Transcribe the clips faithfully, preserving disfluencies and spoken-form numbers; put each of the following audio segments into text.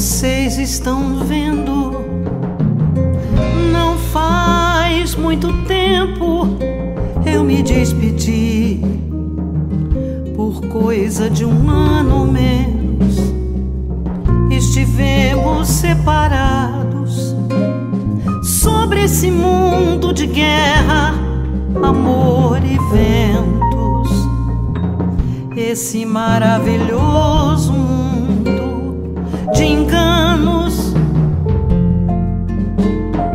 vocês estão vendo. Não faz muito tempo eu me despedi, por coisa de um ano ou menos estivemos separados. Sobre esse mundo de guerra, amor e ventos, esse maravilhoso mundo de enganos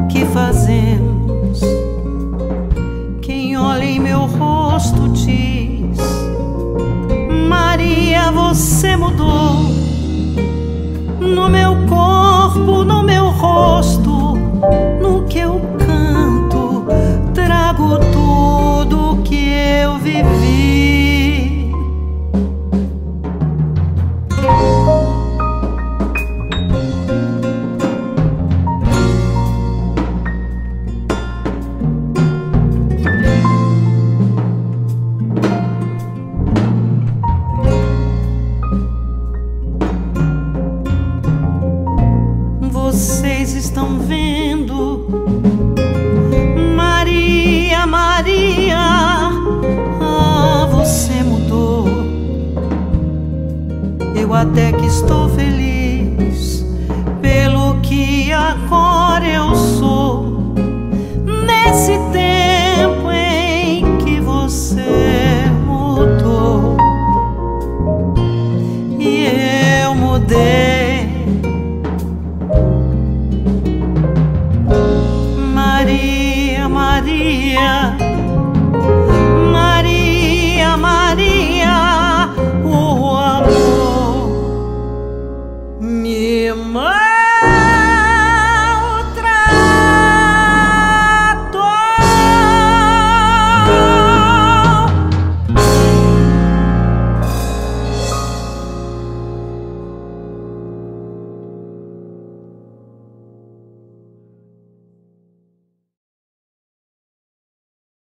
que fazemos. Quem olha em meu rosto diz: Maria, você mudou. No meu corpo, no meu rosto, no que eu canto, trago tudo o que eu vivi. Vocês estão vendo, Maria, Maria, ah, você mudou. Eu até que estou feliz pelo que agora eu sou, nesse tempo em que você mudou e eu mudei. Maria, Maria.